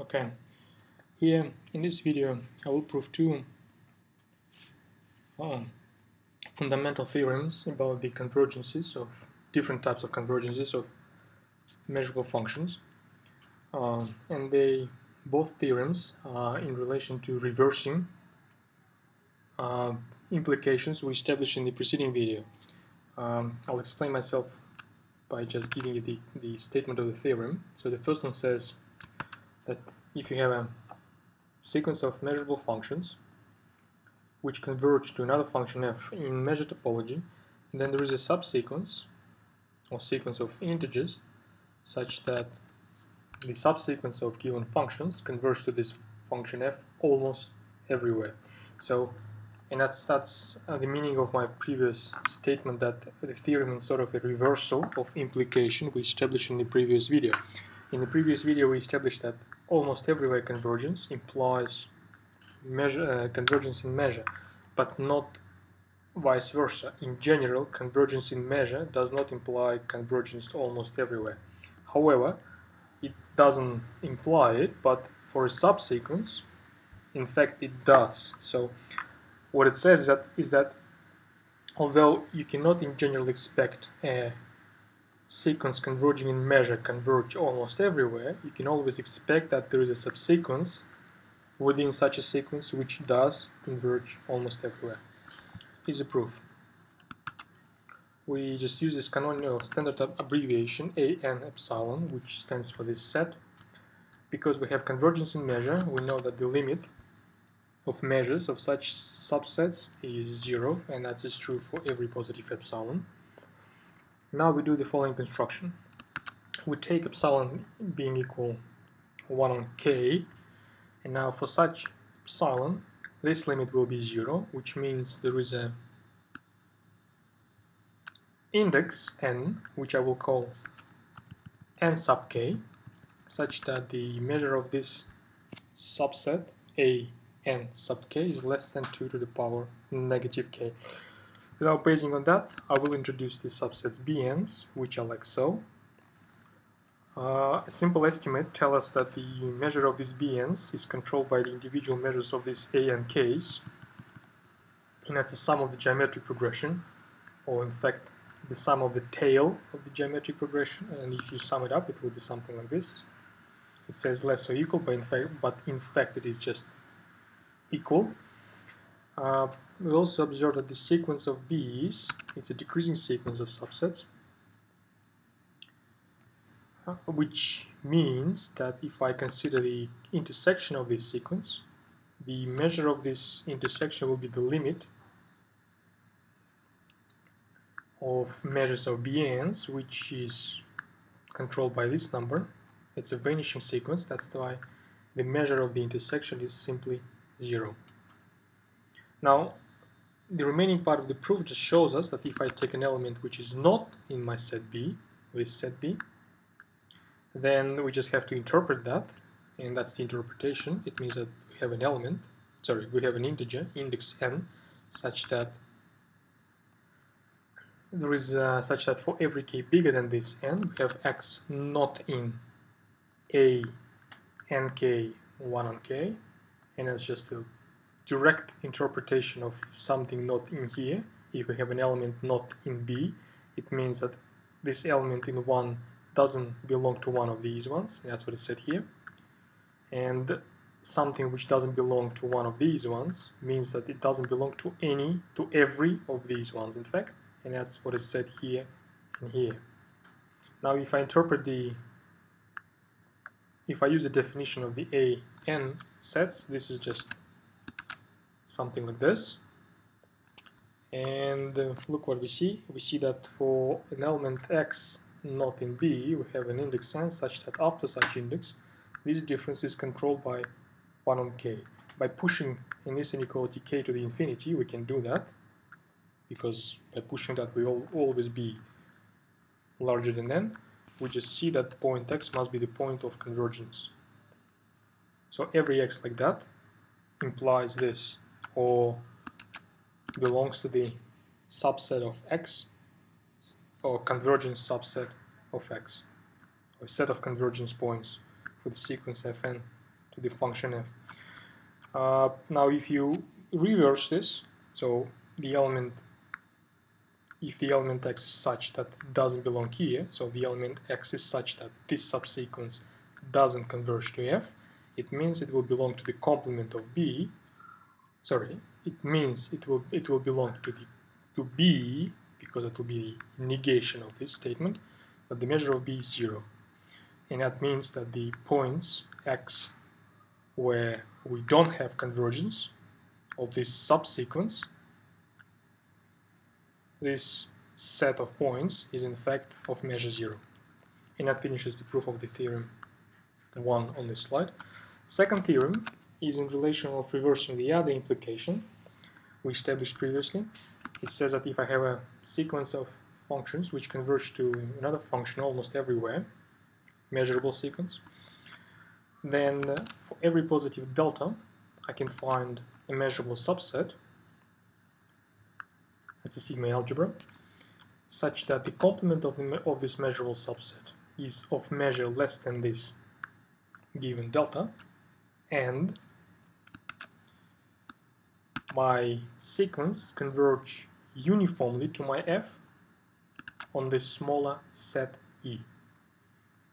Okay, here in this video I will prove two fundamental theorems about the convergences of different types of convergences of measurable functions, and they both theorems are in relation to reversing implications we established in the preceding video. I'll explain myself by just giving you the statement of the theorem. So the first one says that if you have a sequence of measurable functions which converge to another function f in measure topology, then there is a subsequence or sequence of integers such that the subsequence of given functions converges to this function f almost everywhere. So, and that's the meaning of my previous statement that the theorem is sort of a reversal of implication we established in the previous video. In the previous video we established that almost everywhere convergence implies convergence in measure, but not vice versa. In general, convergence in measure does not imply convergence almost everywhere. However, it doesn't imply it, but for a subsequence, in fact, it does. So what it says is that although you cannot in general expect a sequence converging in measure converge almost everywhere, you can always expect that there is a subsequence within such a sequence which does converge almost everywhere. Here's a proof. We just use this canonical standard abbreviation AN epsilon, which stands for this set. Because we have convergence in measure, we know that the limit of measures of such subsets is 0, and that is true for every positive epsilon. Now we do the following construction. We take epsilon being equal 1 on k, and now for such epsilon, this limit will be 0, which means there is a index n, which I will call n sub k, such that the measure of this subset a n sub k is less than 2 to the power negative k. Now, basing on that, I will introduce the subsets bn's, which are like so. A simple estimate tells us that the measure of these bn's is controlled by the individual measures of these a and k's, and that's the sum of the geometric progression, or in fact the sum of the tail of the geometric progression, and if you sum it up it will be something like this. It says less or equal, but in fact it is just equal. We also observe that the sequence of B's, it's a decreasing sequence of subsets, which means that if I consider the intersection of this sequence, the measure of this intersection will be the limit of measures of Bn's, which is controlled by this number. It's a vanishing sequence, that's why the measure of the intersection is simply 0. Now, the remaining part of the proof just shows us that if I take an element which is not in my set B, this set B, then we just have to interpret that, and that's the interpretation. It means that we have an element, sorry, we have an integer, index n, such that there is for every k bigger than this n, we have x not in a n k 1 on k, and that's just a direct interpretation of something not in here. If we have an element not in B, it means that this element in 1 doesn't belong to one of these ones, that's what it said here. And something which doesn't belong to one of these ones means that it doesn't belong to every of these ones, in fact, and that's what is said here and here. Now if I interpret if I use the definition of the A n sets, this is just something like this, and look what we see. We see that for an element x not in B, we have an index n such that after such index, this difference is controlled by 1 on k. By pushing in this inequality k to the infinity, we can do that, because by pushing that we will always be larger than n. We just see that point x must be the point of convergence. So every x like that implies this, or belongs to the subset of x, or convergence subset of x, or set of convergence points for the sequence fn to the function f. Now if you reverse this, so the element, if the element x is such that doesn't belong here, so the element x is such that this subsequence doesn't converge to f, it means it will belong to the complement of b, sorry, it means it will belong to b, because it will be the negation of this statement, but the measure of b is 0. And that means that the points x where we don't have convergence of this subsequence, this set of points is in fact of measure 0. And that finishes the proof of the theorem 1 on this slide. Second theorem is in relation of reversing the other implication we established previously. It says that if I have a sequence of functions which converge to another function almost everywhere, measurable sequence, then for every positive delta I can find a measurable subset, that's a sigma algebra, such that the complement of this measurable subset is of measure less than this given delta, and my sequence converges uniformly to my f on this smaller set E.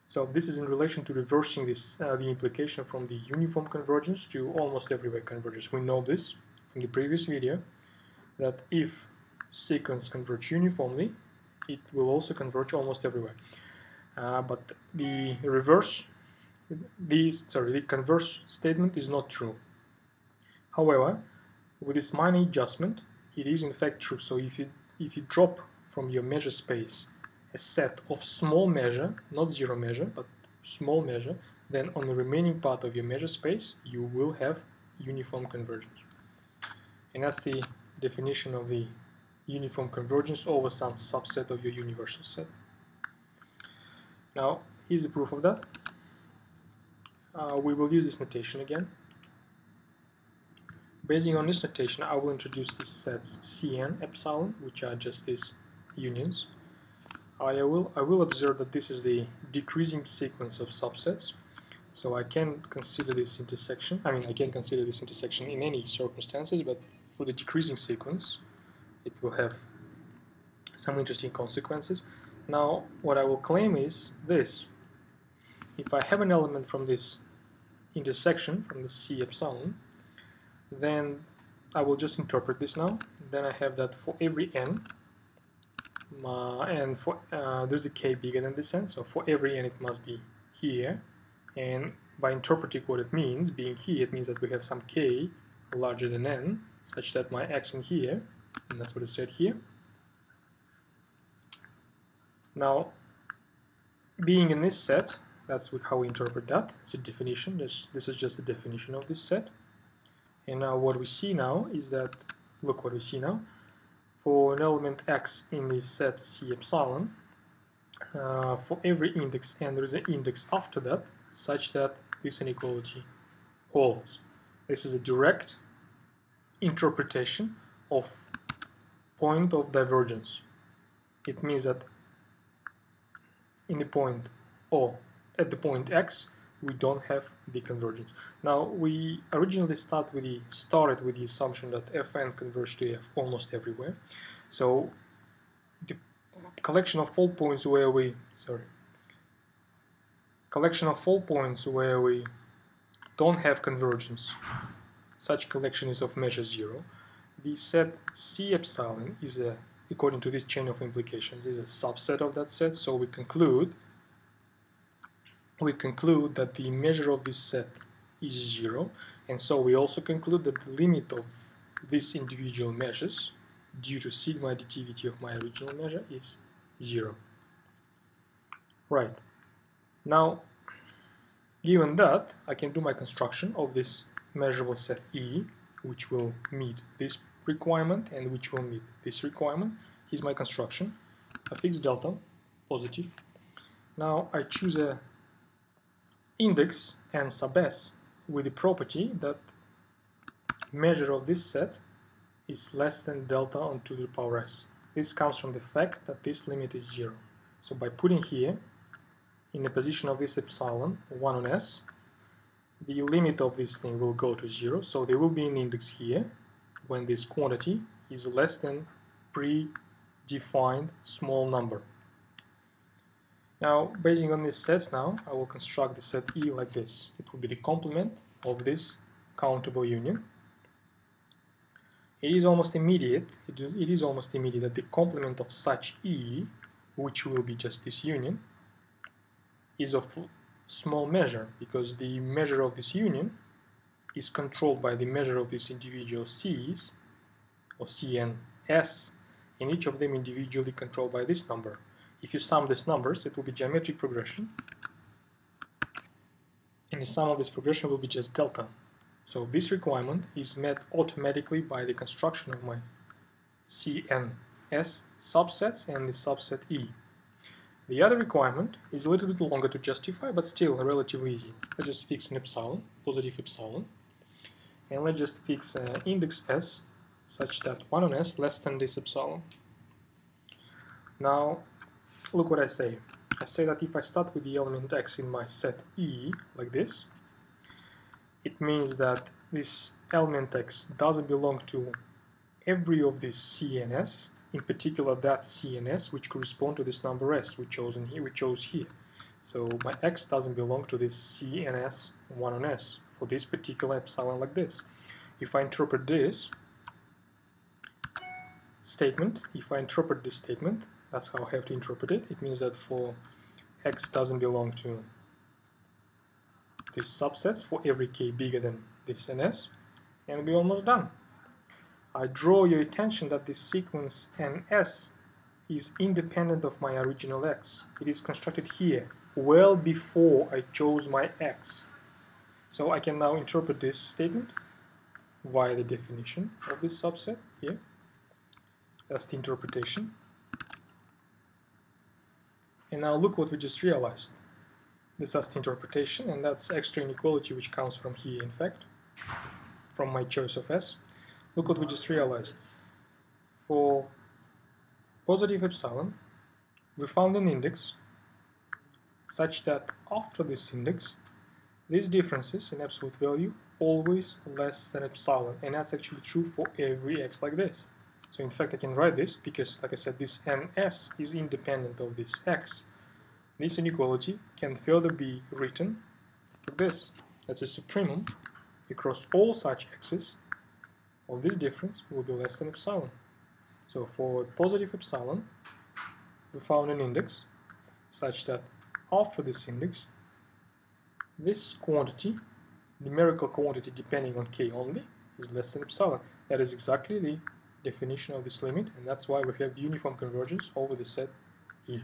So this is in relation to reversing this the implication from the uniform convergence to almost everywhere convergence. We know this from the previous video, that if sequence converges uniformly, it will also converge almost everywhere. But the reverse, the converse statement is not true. However, with this minor adjustment, it is in fact true. So if you drop from your measure space a set of small measure, not zero measure, but small measure, then on the remaining part of your measure space, you will have uniform convergence. And that's the definition of the uniform convergence over some subset of your universal set. Now, here's the proof of that. We will use this notation again. Basing on this notation, I will introduce these sets Cn, epsilon, which are just these unions. I will observe that this is the decreasing sequence of subsets, so I can consider this intersection. I mean, I can consider this intersection in any circumstances, but for the decreasing sequence, it will have some interesting consequences. Now, what I will claim is this: if I have an element from this intersection, from the C epsilon, then I will just interpret this now. Then I have that for every n. And for there's a k bigger than this n, so for every n it must be here, and by interpreting what it means, being here, it means that we have some k larger than n, such that my x in here, and that's what is said here. Now, being in this set, that's how we interpret that. It's a definition. This is just a definition of this set. And now what we see now is that, look what we see now. For an element x in the set C epsilon, for every index n there is an index after that, such that this inequality holds. This is a direct interpretation of point of divergence. It means that in the point O, at the point x, we don't have the convergence. Now, we originally started with the assumption that Fn converges to F almost everywhere. So the collection of all points where we don't have convergence, such collection is of measure 0. The set C epsilon is a, according to this chain of implications, is a subset of that set. So we conclude that the measure of this set is 0, and so we also conclude that the limit of these individual measures due to sigma additivity of my original measure is 0. Right. Now, given that, I can do my construction of this measurable set E, which will meet this requirement and which will meet this requirement. Here's my construction. I fix delta, positive. Now I choose a index n sub s with the property that measure of this set is less than delta on 2 to the power s. This comes from the fact that this limit is 0. So by putting here, in the position of this epsilon, 1 on s, the limit of this thing will go to 0, so there will be an index here when this quantity is less than predefined small number. Now, basing on these sets now, I will construct the set E like this. It will be the complement of this countable union. It is almost immediate, that the complement of such E, which will be just this union, is of small measure, because the measure of this union is controlled by the measure of these individual C's, or C and S, and each of them individually controlled by this number. If you sum these numbers, it will be geometric progression, and the sum of this progression will be just delta. So this requirement is met automatically by the construction of my C and S subsets and the subset E. The other requirement is a little bit longer to justify, but still relatively easy. Let's just fix an epsilon, positive epsilon, and let's just fix index S such that 1 on S less than this epsilon. Now, look what I say. I say that if I start with the element X in my set E, like this, it means that this element X doesn't belong to every of these C and S, in particular that C and S which correspond to this number S we chose here. So my X doesn't belong to this C and S 1 on S for this particular epsilon like this. If I interpret this statement, that's how I have to interpret it. It means that for X doesn't belong to these subsets for every k bigger than this and S, and we're almost done. I draw your attention that this sequence NS is independent of my original X. It is constructed here, well before I chose my X. So I can now interpret this statement via the definition of this subset here. That's the interpretation. And now look what we just realized. That's the interpretation, and that's extra inequality which comes from here, in fact, from my choice of S. Look what we just realized. For positive epsilon, we found an index such that after this index, these differences in absolute value always less than epsilon, and that's actually true for every X like this. So in fact I can write this because, like I said, this NS is independent of this X. This inequality can further be written like this. That's a supremum across all such x's of this difference will be less than epsilon. So for positive epsilon, we found an index such that after this index, this quantity, numerical quantity depending on k only, is less than epsilon. That is exactly the definition of this limit, and that's why we have the uniform convergence over the set E.